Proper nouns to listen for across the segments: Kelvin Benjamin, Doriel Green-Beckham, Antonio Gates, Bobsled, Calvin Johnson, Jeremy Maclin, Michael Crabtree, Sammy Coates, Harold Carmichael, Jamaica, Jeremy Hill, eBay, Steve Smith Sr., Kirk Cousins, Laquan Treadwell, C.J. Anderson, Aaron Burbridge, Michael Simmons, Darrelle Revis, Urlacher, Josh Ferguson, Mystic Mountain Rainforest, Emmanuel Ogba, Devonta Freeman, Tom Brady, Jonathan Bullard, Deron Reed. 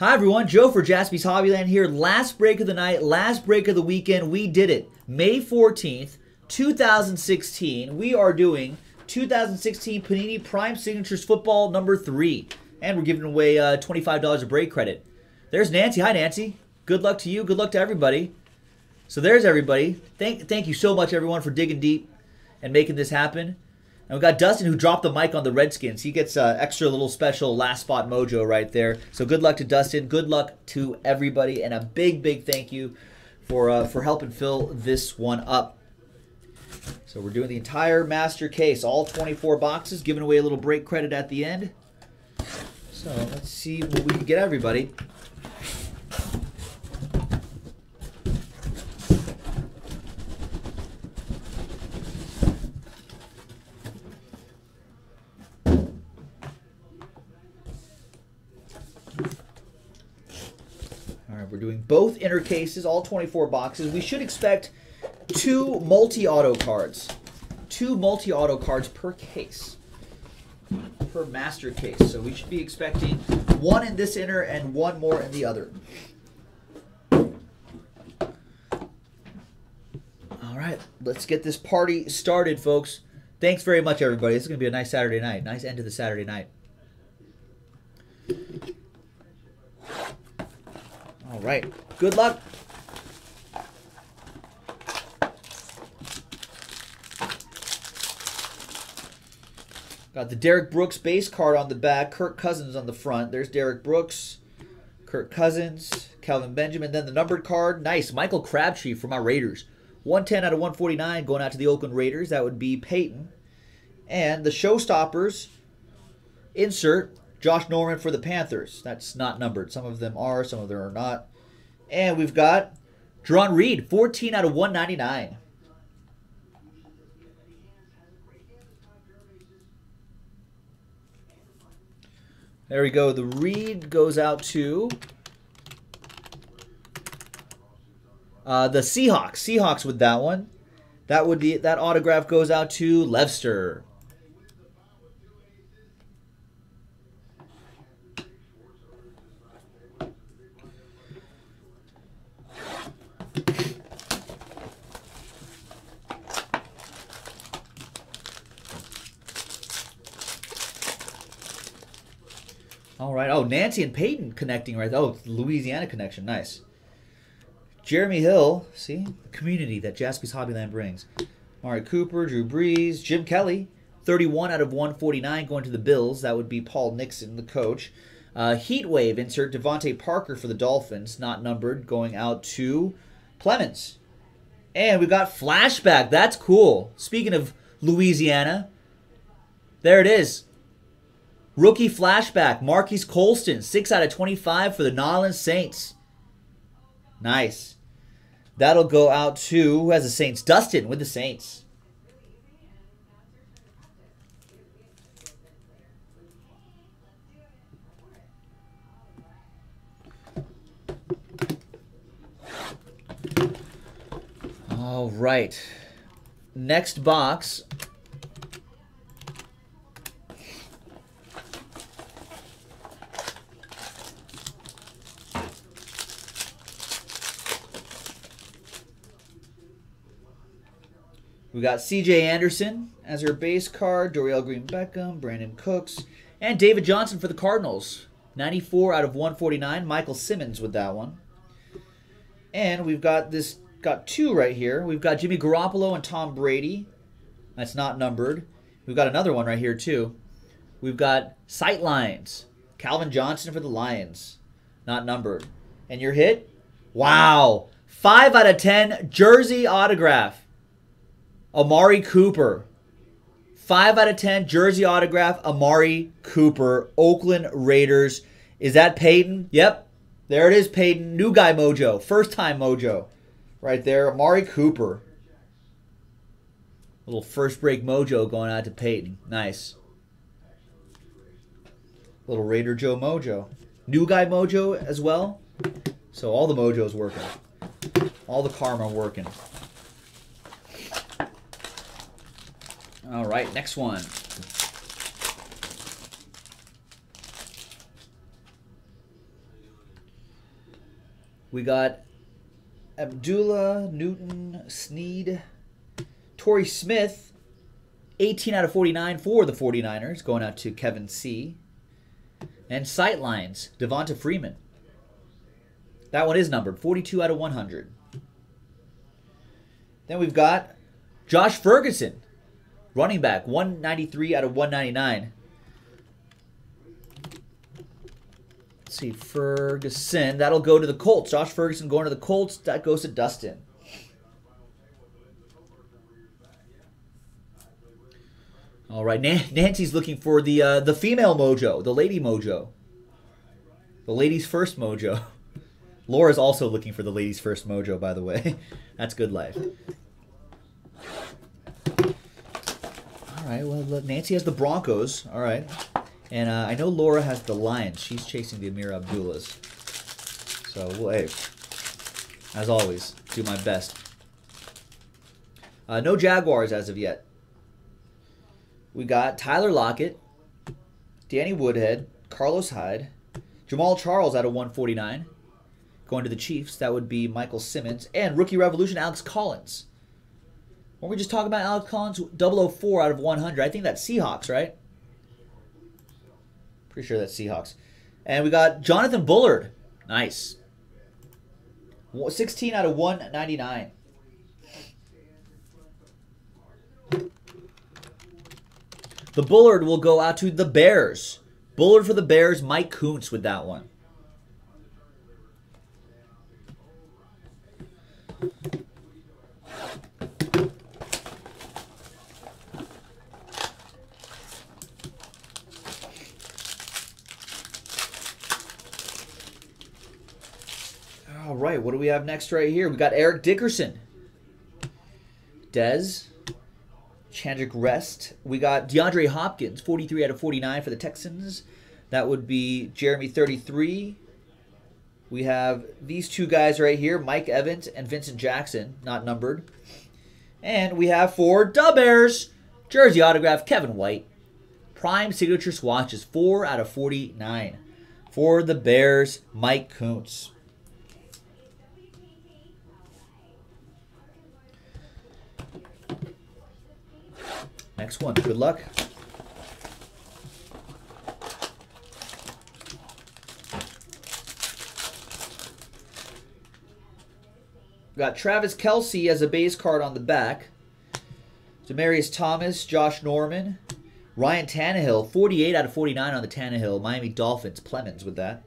Hi everyone, Joe for Jaspy's Hobbyland here. Last break of the night, last break of the weekend, we did it. May 14th, 2016, we are doing 2016 Panini Prime Signatures Football number 3. And we're giving away $25 of break credit. There's Nancy. Hi Nancy. Good luck to you, good luck to everybody. So there's everybody. Thank you so much everyone for digging deep and making this happen. And we got Dustin, who dropped the mic on the Redskins. He gets extra little special last spot mojo right there. So good luck to Dustin. Good luck to everybody. And a big, big thank you for helping fill this one up. So we're doing the entire master case, all 24 boxes, giving away a little break credit at the end. So let's see what we can get everybody. We're doing both inner cases, all 24 boxes. We should expect two multi-auto cards per case, per master case. So we should be expecting one in this inner and one more in the other. All right, let's get this party started, folks. Thanks very much, everybody. This is going to be a nice Saturday night, nice end to the Saturday night. All right, good luck. Got the Derrick Brooks base card on the back, Kirk Cousins on the front. There's Derrick Brooks, Kirk Cousins, Kelvin Benjamin. Then the numbered card, nice, Michael Crabtree for my Raiders. 110 out of 149 going out to the Oakland Raiders. That would be Peyton. And the showstoppers, insert, Josh Norman for the Panthers. That's not numbered. Some of them are, some of them are not. And we've got Deron Reed, 14 out of 199. There we go. The Reed goes out to the Seahawks. Seahawks with that one. That would be, that autograph goes out to Levster. All right. Oh, Nancy and Peyton connecting right there. Oh, Louisiana connection. Nice. Jeremy Hill. See? The community that Jaspy's Hobbyland brings. Amari Cooper, Drew Brees, Jim Kelly. 31 out of 149 going to the Bills. That would be Paul Nixon, the coach. Heatwave insert Devontae Parker for the Dolphins. Not numbered. Going out to Clemens. And we've got Flashback. That's cool. Speaking of Louisiana, there it is. Rookie Flashback, Marquise Colston, 6 out of 25 for the New Orleans Saints. Nice. That'll go out to, who has the Saints? Dustin with the Saints. All right. Next box. We got C.J. Anderson as our base card, Doriel Green-Beckham, Brandon Cooks, and David Johnson for the Cardinals. 94 out of 149, Michael Simmons with that one. And we've got this, got two right here. We've got Jimmy Garoppolo and Tom Brady. That's not numbered. We've got another one right here too. We've got Sightlines, Calvin Johnson for the Lions. Not numbered. And your hit? Wow. 5 out of 10, jersey autograph. Amari Cooper, 5 out of 10, jersey autograph, Amari Cooper, Oakland Raiders. Is that Peyton? Yep, there it is, Peyton. New guy mojo, first time mojo. Right there, Amari Cooper. Little first break mojo going out to Peyton, nice. Little Raider Joe mojo. New guy mojo as well. So all the mojo's working. All the karma working. All right, next one. We got Abdullah Newton, Sneed, Torrey Smith, 18 out of 49 for the 49ers, going out to Kevin C. And Sightlines, Devonta Freeman. That one is numbered, 42 out of 100. Then we've got Josh Ferguson, running back, 193 out of 199. Let's see, Ferguson, that'll go to the Colts. Josh Ferguson going to the Colts, that goes to Dustin. All right, Nancy's looking for the female mojo, the lady mojo. The ladies first mojo. Laura's also looking for the ladies first mojo, by the way. That's good life. All right, well, look, Nancy has the Broncos. All right. And I know Laura has the Lions. She's chasing the Amir Abdullahs. So, well, hey, as always, do my best. No Jaguars as of yet. We got Tyler Lockett, Danny Woodhead, Carlos Hyde, Jamal Charles out of 149. Going to the Chiefs, that would be Michael Simmons, and Rookie Revolution, Alex Collins. Weren't we just talking about Alex Collins? 004 out of 100. I think that's Seahawks, right? Pretty sure that's Seahawks. And we got Jonathan Bullard. Nice. 16 out of 199. The Bullard will go out to the Bears. Bullard for the Bears, Mike Kuntz with that one. All right, what do we have next right here? We got Eric Dickerson. Dez. Chandrick Rest. We got DeAndre Hopkins, 43 out of 49 for the Texans. That would be Jeremy 33. We have these two guys right here, Mike Evans and Vincent Jackson, not numbered. And we have for Da Bears, jersey autograph, Kevin White. Prime signature swatches, 4 out of 49. For the Bears, Mike Kuntz. Next one. Good luck. We got Travis Kelce as a base card on the back. Demaryius Thomas, Josh Norman, Ryan Tannehill, 48 out of 49 on the Tannehill. Miami Dolphins, Plemons with that.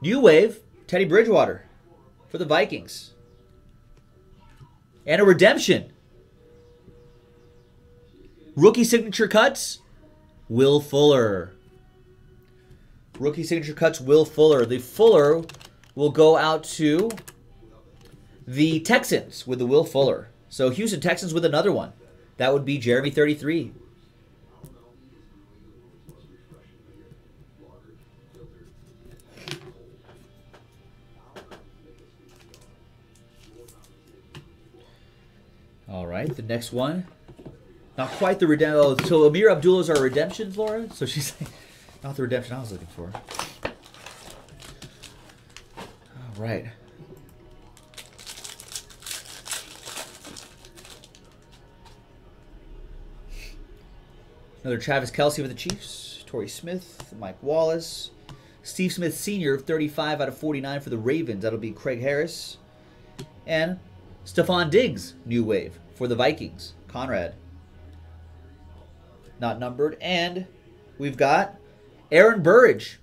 New Wave, Teddy Bridgewater for the Vikings. And a redemption. Rookie signature cuts, Will Fuller. Rookie signature cuts, Will Fuller. The Fuller will go out to the Texans with the Will Fuller. So Houston Texans with another one. That would be Jeremy 33. All right, the next one. Not quite the redemption. Oh, so Amir Abdullah's are redemptions, Laura? So she's like, not the redemption I was looking for. All right. Another Travis Kelce with the Chiefs. Torrey Smith, Mike Wallace. Steve Smith Sr., 35 out of 49 for the Ravens. That'll be Craig Harris. And Stephon Diggs, new wave, for the Vikings. Conrad. Not numbered. And we've got Aaron Burbridge.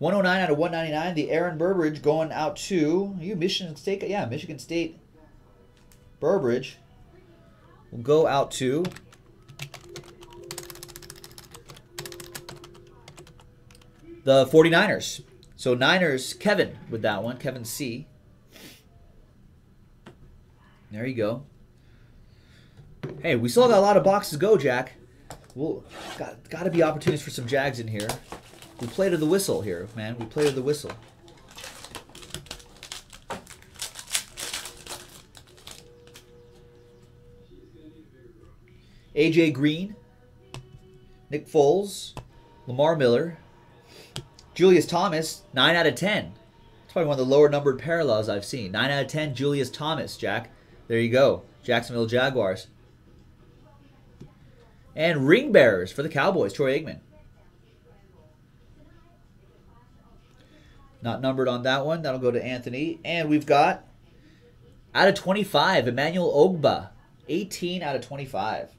109 out of 199. The Aaron Burbridge going out to Michigan State. Yeah, Michigan State. Burbridge will go out to the 49ers. So Niners, Kevin with that one. Kevin C. There you go. Hey, we still got a lot of boxes to go, Jack. We'll got to be opportunities for some Jags in here. We play to the whistle here, man. We play to the whistle. AJ Green, Nick Foles, Lamar Miller, Julius Thomas, 9 out of 10. It's probably one of the lower numbered parallels I've seen. 9 out of 10, Julius Thomas, Jack. There you go. Jacksonville Jaguars. And ring bearers for the Cowboys, Troy Aikman. Not numbered on that one. That'll go to Anthony. And we've got, out of 25, Emmanuel Ogba. 18 out of 25.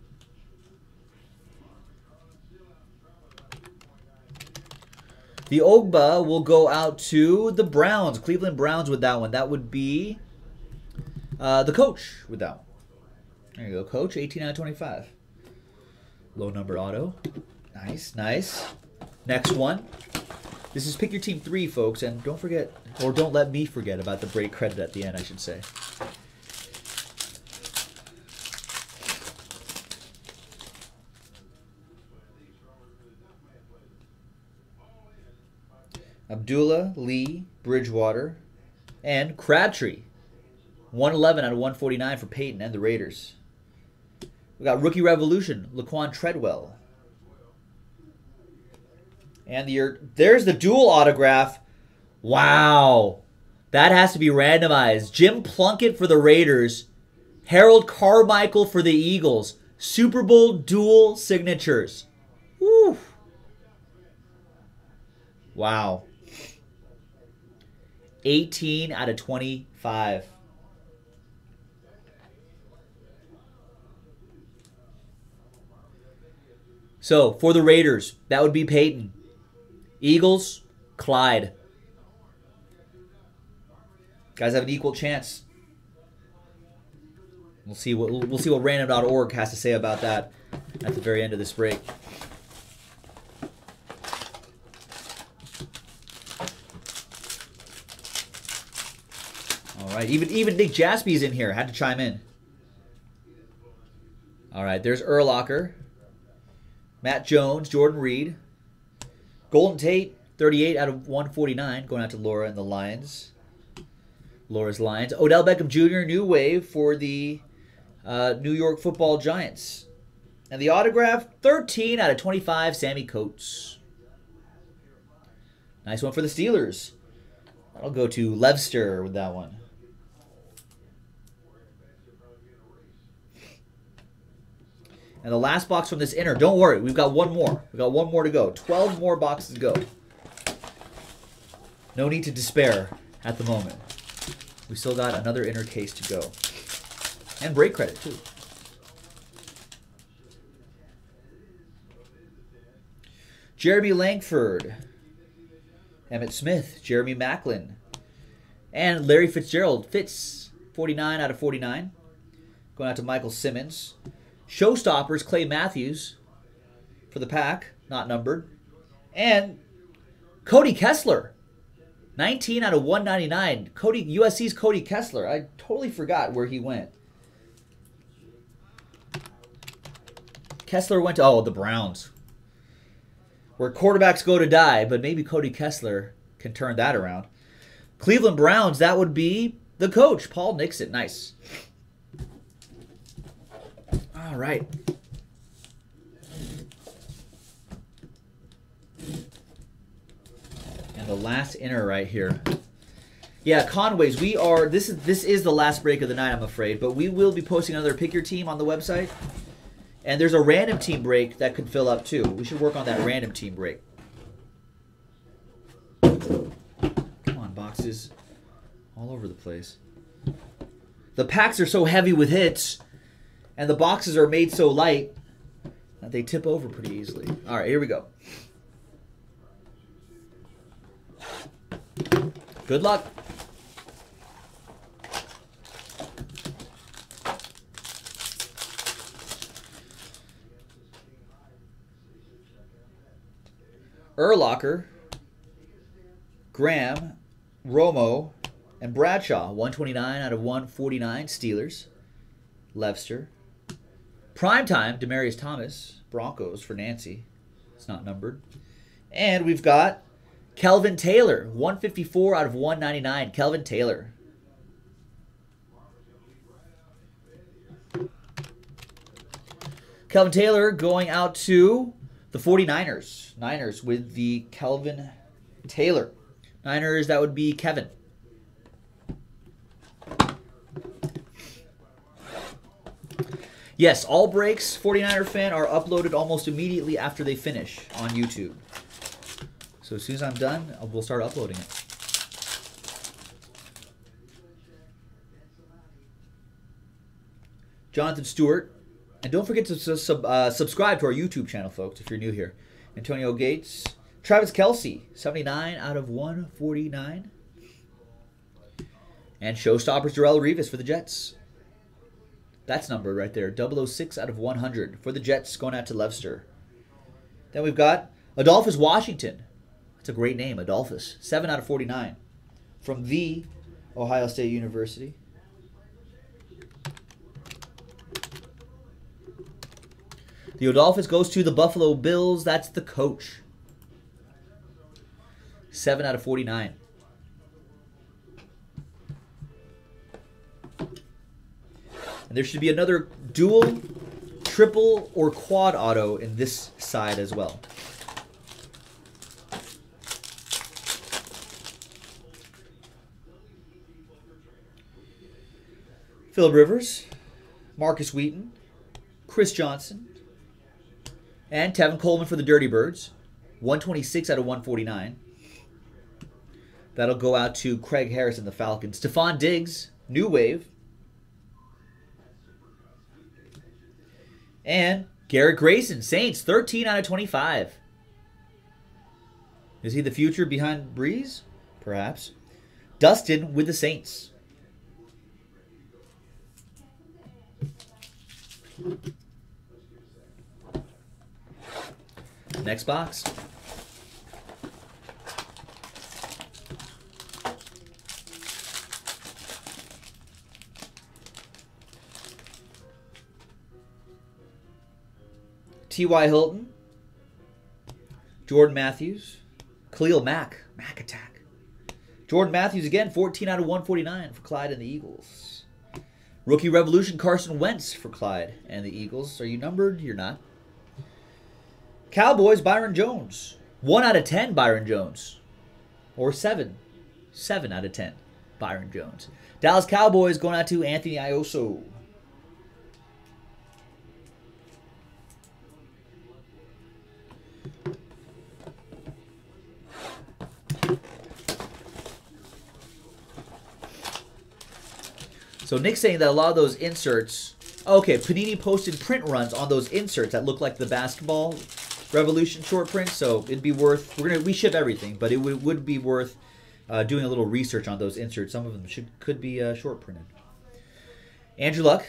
The Ogba will go out to the Browns, Cleveland Browns with that one. That would be the coach with that one. There you go, coach, 18 out of 25. Low number auto. Nice, nice. Next one. This is Pick Your Team 3, folks, and don't forget, or don't let me forget about the break credit at the end, I should say. Abdullah, Lee, Bridgewater, and Crabtree. 111 out of 149 for Peyton and the Raiders. We got Rookie Revolution, Laquan Treadwell. And there's the dual autograph. Wow. That has to be randomized. Jim Plunkett for the Raiders. Harold Carmichael for the Eagles. Super Bowl dual signatures. Woo. Wow. 18 out of 25. So, for the Raiders, that would be Peyton. Eagles, Clyde. Guys have an equal chance. We'll see what random.org has to say about that at the very end of this break. All right, even Nick Jaspy's in here. Had to chime in. All right, there's Urlacher, Matt Jones, Jordan Reed. Golden Tate, 38 out of 149, going out to Laura and the Lions. Laura's Lions. Odell Beckham Jr., new wave for the New York Football Giants. And the autograph, 13 out of 25, Sammy Coates. Nice one for the Steelers. I'll go to Levster with that one. And the last box from this inner, don't worry, we've got one more. We've got one more to go. 12 more boxes to go. No need to despair at the moment. We still got another inner case to go. And break credit, too. Jeremy Langford. Emmett Smith. Jeremy Maclin. And Larry Fitzgerald. Fitz, 49 out of 49. Going out to Michael Simmons. Showstoppers, Clay Matthews for the Pack, not numbered. And Cody Kessler, 19 out of 199. Cody, USC's Cody Kessler. I totally forgot where he went. Kessler went to, oh, the Browns, where quarterbacks go to die, but maybe Cody Kessler can turn that around. Cleveland Browns, that would be the coach, Paul Nixon. Nice. All right. And the last inner right here. Yeah, Conways, we are this is the last break of the night, I'm afraid, but we will be posting another Pick Your Team on the website. And there's a random team break that could fill up too. We should work on that random team break. Come on, boxes all over the place. The packs are so heavy with hits. And the boxes are made so light that they tip over pretty easily. All right, here we go. Good luck. Urlacher, Graham, Romo, and Bradshaw. 129 out of 149 Steelers. Levster. Primetime, Demaryius Thomas, Broncos for Nancy. It's not numbered. And we've got Kelvin Taylor, 154 out of 199. Kelvin Taylor. Kelvin Taylor going out to the 49ers. Niners with the Kelvin Taylor. Niners, that would be Kevin. Yes, all breaks, 49er fan, are uploaded almost immediately after they finish on YouTube. So as soon as I'm done, we'll start uploading it. Jonathan Stewart. And don't forget to subscribe to our YouTube channel, folks, if you're new here. Antonio Gates. Travis Kelce, 79 out of 149. And showstoppers, Darrelle Revis for the Jets. That's numbered right there. 006 out of 100 for the Jets, going out to Levster. Then we've got Adolphus Washington. That's a great name, Adolphus. 7 out of 49 from the Ohio State University. The Adolphus goes to the Buffalo Bills. That's the coach. 7 out of 49. And there should be another dual, triple, or quad auto in this side as well. Phillip Rivers, Marcus Wheaton, Chris Johnson, and Tevin Coleman for the Dirty Birds. 126 out of 149. That'll go out to Craig Harris and the Falcons. Stephon Diggs, New Wave. And Garrett Grayson, Saints, 13 out of 25. Is he the future behind Breeze? Perhaps. Dustin with the Saints. Next box. T.Y. Hilton, Jordan Matthews, Khalil Mack, Mack Attack. Jordan Matthews again, 14 out of 149 for Clyde and the Eagles. Rookie Revolution, Carson Wentz for Clyde and the Eagles. Are you numbered? You're not. Cowboys, Byron Jones. 1 out of 10, Byron Jones. Or 7. 7 out of 10, Byron Jones. Dallas Cowboys going out to Anthony Iosso. So Nick's saying that a lot of those inserts, okay, Panini posted print runs on those inserts that look like the Basketball Revolution short print. So it'd be worth, we ship everything, but it would be worth doing a little research on those inserts. Some of them could be short printed. Andrew Luck,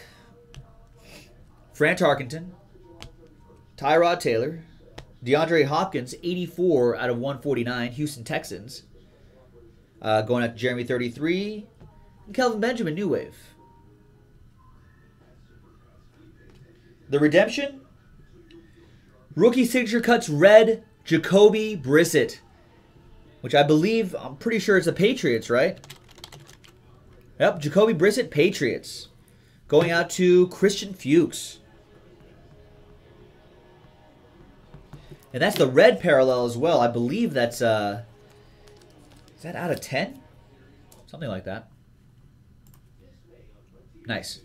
Fran Tarkenton, Tyrod Taylor, DeAndre Hopkins, 84 out of 149, Houston Texans, going up to Jeremy 33. Kelvin Benjamin, New Wave. The Redemption. Rookie Signature Cuts Red, Jacoby Brissett. Which I believe, I'm pretty sure it's the Patriots, right? Yep, Jacoby Brissett, Patriots. Going out to Christian Fuchs. And that's the red parallel as well. I believe that's, is that out of 10? Something like that. Nice.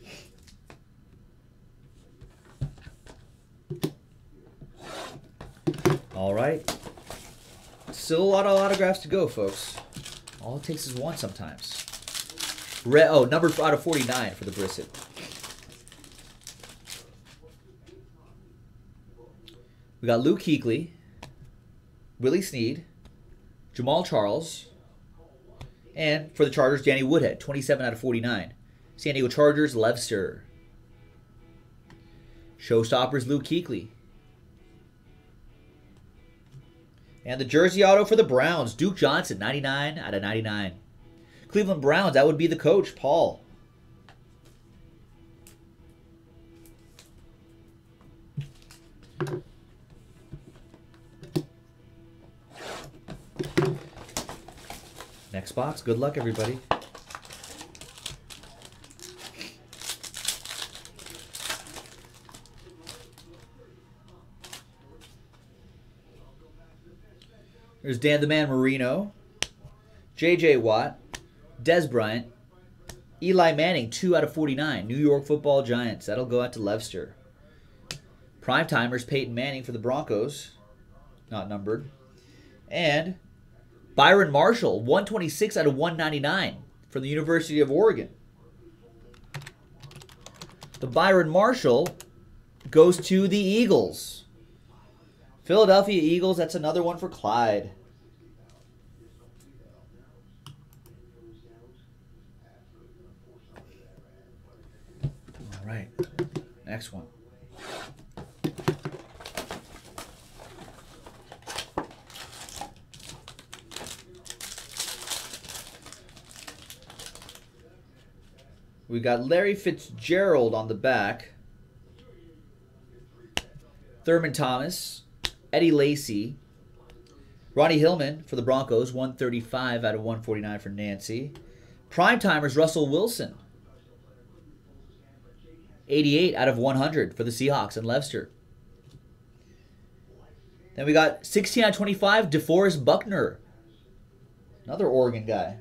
All right. Still a lot of autographs to go, folks. All it takes is one sometimes. Red, oh, number out of 49 for the Brissett. We got Luke Kuechly, Willie Snead, Jamal Charles, and for the Chargers, Danny Woodhead, 27 out of 49. San Diego Chargers, Levster. Showstoppers, Luke Kuechly. And the jersey auto for the Browns, Duke Johnson, 99 out of 99. Cleveland Browns, that would be the coach, Paul. Next box. Good luck, everybody. There's Dan the Man Marino, J.J. Watt, Dez Bryant, Eli Manning, 2/49. New York Football Giants. That'll go out to Levster. Primetimers, Peyton Manning for the Broncos. Not numbered. And Byron Marshall, 126/199 from the University of Oregon. The Byron Marshall goes to the Eagles. Philadelphia Eagles, that's another one for Clyde. All right, next one. We got Larry Fitzgerald on the back. Thurman Thomas. Eddie Lacy. Ronnie Hillman for the Broncos. 135/149 for Nancy. Primetimers Russell Wilson. 88/100 for the Seahawks and Levster. Then we got 16/25 DeForest Buckner. Another Oregon guy.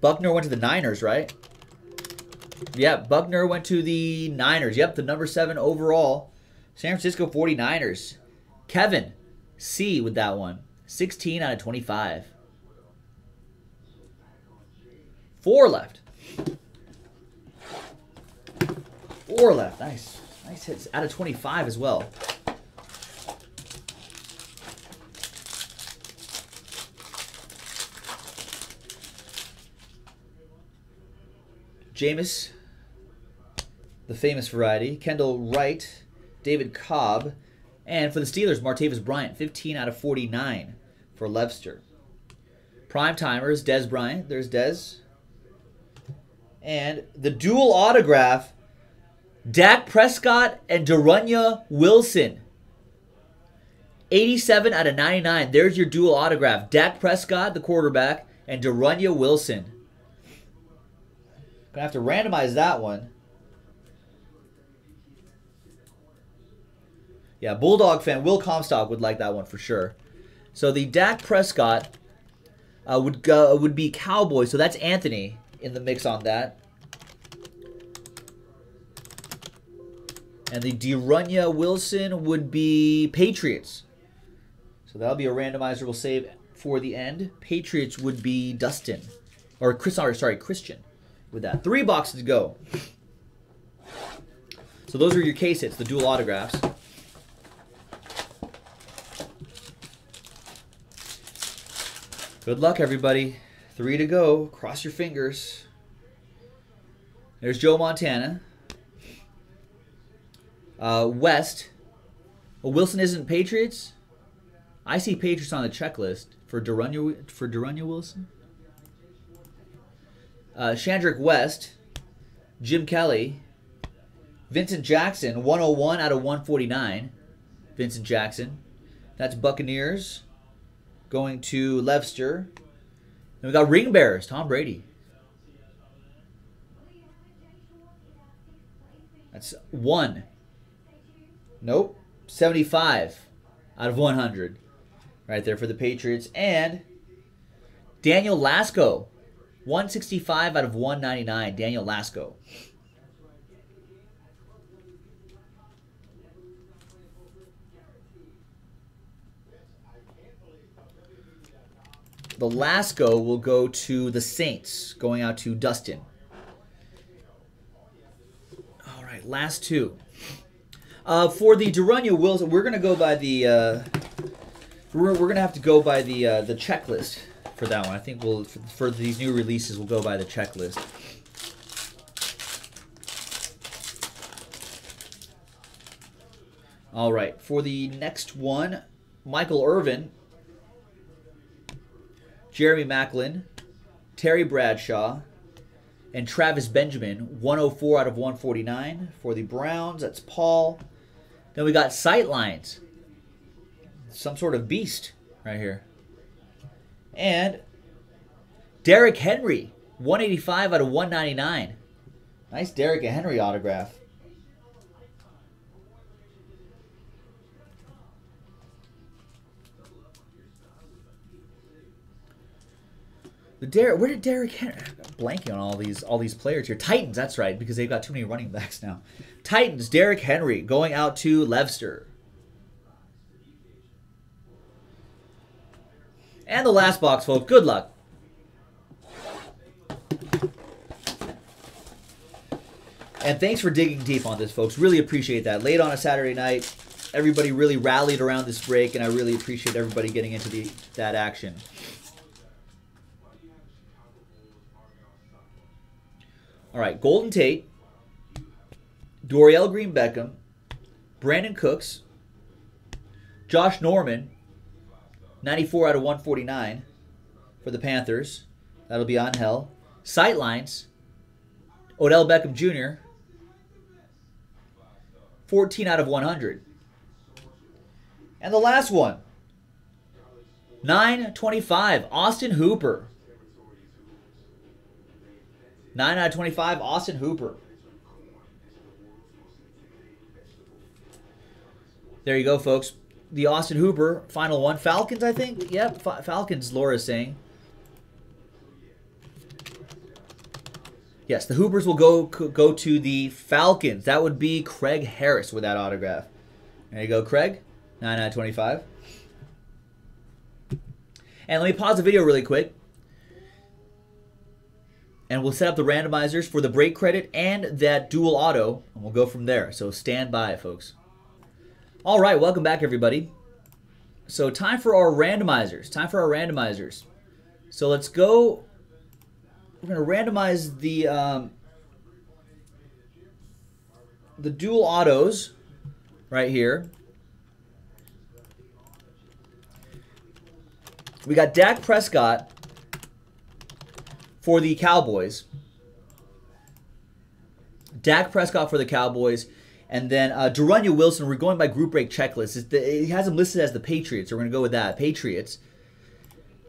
Buckner went to the Niners, right? Yep, Buckner went to the Niners. Yep, the number 7 overall. San Francisco 49ers. Kevin C. with that one. 16/25. 4 left. 4 left. Nice. Nice hits. Out of 25 as well. Jameis, the famous variety. Kendall Wright, David Cobb. And for the Steelers, Martavis Bryant, 15/49 for Levster. Primetimers, Dez Bryant. There's Dez. And the dual autograph, Dak Prescott and Darunya Wilson. 87/99. There's your dual autograph. Dak Prescott, the quarterback, and Darunya Wilson. Gonna have to randomize that one. Yeah, Bulldog fan Will Comstock would like that one for sure. So the Dak Prescott would be Cowboys. So that's Anthony in the mix on that. And the Darunya Wilson would be Patriots. So that'll be a randomizer we'll save for the end. Patriots would be Dustin or Chris. Sorry, Christian. With that, 3 boxes to go. So those are your case hits, the dual autographs. Good luck, everybody. 3 to go. Cross your fingers. There's Joe Montana. West. Well, Wilson isn't Patriots. I see Patriots on the checklist for Darunya Wilson. Shandrick West, Jim Kelly, Vincent Jackson, 101/149. Vincent Jackson. That's Buccaneers going to Levster. And we got Ring Bearers, Tom Brady. That's 1. Nope. 75/100. Right there for the Patriots. And Daniel Lasko. 165/199, Daniel Lasko. The Lasko will go to the Saints, going out to Dustin. All right, last 2. For the Darunya Wilson, we're gonna go by the. We're gonna have to go by the checklist. For that one, I think we'll for these new releases we'll go by the checklist. All right, for the next one, Michael Irvin, Jeremy Maclin, Terry Bradshaw, and Travis Benjamin. 104/149 for the Browns. That's Paul. Then we got Sightlines, some sort of beast right here. And Derrick Henry, 185/199. Nice Derrick Henry autograph. Where did Derrick Henry? Blanking on all these players here. Titans, that's right, because they've got too many running backs now. Titans, Derrick Henry going out to Levster. And the last box, folks. Good luck. And thanks for digging deep on this, folks. Really appreciate that. Late on a Saturday night, everybody really rallied around this break, and I really appreciate everybody getting into that action. All right, Golden Tate, Doriel Green-Beckham, Brandon Cooks, Josh Norman, 94 out of 149 for the Panthers. That'll be on hell. Sightlines, Odell Beckham Jr., 14 out of 100. And the last one, 9/25, Austin Hooper. 9 out of 25, Austin Hooper. There you go, folks. The Austin Hooper, final one. Falcons, I think. Yep, Falcons, Laura's saying. Yes, the Hoopers will go to the Falcons. That would be Craig Harris with that autograph. There you go, Craig. 9 out of 25. And let me pause the video really quick. And we'll set up the randomizers for the break credit and that dual auto. And we'll go from there. So stand by, folks. All right, welcome back, everybody. So time for our randomizers. So let's go. We're going to randomize the dual autos right here. We got Dak Prescott for the Cowboys. And then Darunya Wilson, we're going by group break checklist. It has them listed as the Patriots, so we're going to go with that, Patriots.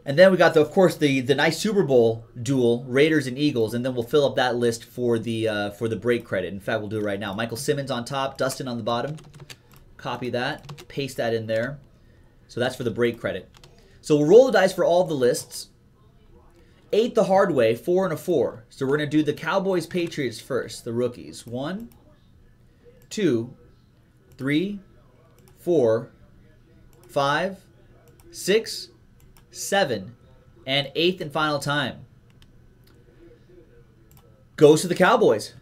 And then we got, of course, the nice Super Bowl duel, Raiders and Eagles, and then we'll fill up that list for the break credit. In fact, we'll do it right now. Michael Simmons on top, Dustin on the bottom. Copy that, paste that in there. So that's for the break credit. So we'll roll the dice for all the lists. 8 the hard way, 4 and a 4. So we're going to do the Cowboys, Patriots first, the rookies. 1, 2, 3, 4, 5, 6, 7, and 8th and final time goes to the Cowboys.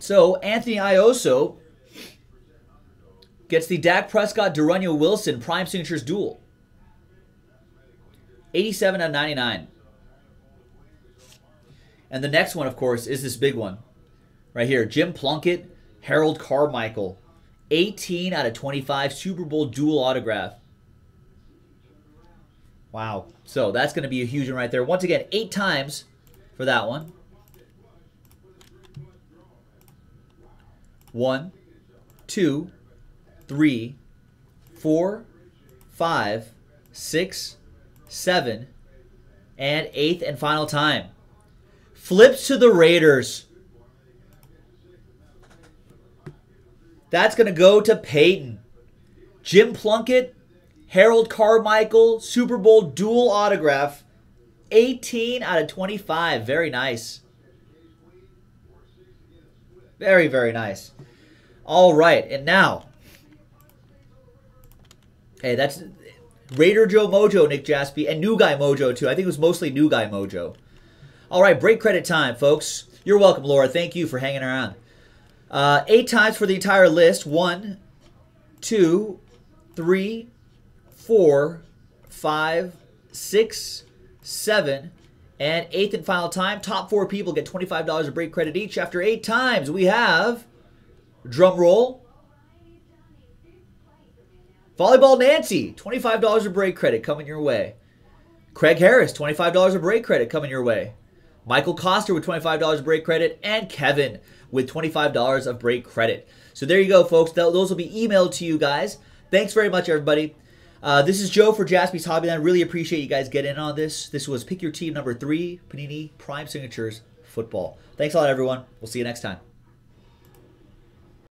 So Anthony Ioso gets the Dak Prescott, Darunya Wilson Prime Signatures duel. 87 out of 99. And the next one, of course, is this big one right here. Jim Plunkett, Harold Carmichael. 18 out of 25 Super Bowl dual autograph. Wow. So that's going to be a huge one right there. Once again, 8 times for that one. 1, 2, 3, 4, 5, 6, 7, and 8th and final time. Flips to the Raiders. That's going to go to Peyton. Jim Plunkett, Harold Carmichael, Super Bowl dual autograph. 18 out of 25. Very nice. Very, very nice. All right. And now, hey, that's Raider Joe Mojo, Nick Jaspy, and New Guy Mojo, too. I think it was mostly New Guy Mojo. All right. Break credit time, folks. You're welcome, Laura. Thank you for hanging around. 8 times for the entire list. 1, 2, 3, 4, 5, 6, 7, and 8th and final time. Top 4 people get $25 of break credit each. After 8 times, we have, drum roll, Volleyball Nancy, $25 of break credit coming your way. Craig Harris, $25 of break credit coming your way. Michael Coster with $25 of break credit, and Kevin with $25 of break credit. So there you go, folks. Those will be emailed to you guys. Thanks very much, everybody. This is Joe for Jaspy's Hobbyland. Really appreciate you guys getting in on this. This was Pick Your Team number 3, Panini Prime Signatures Football. Thanks a lot, everyone. We'll see you next time.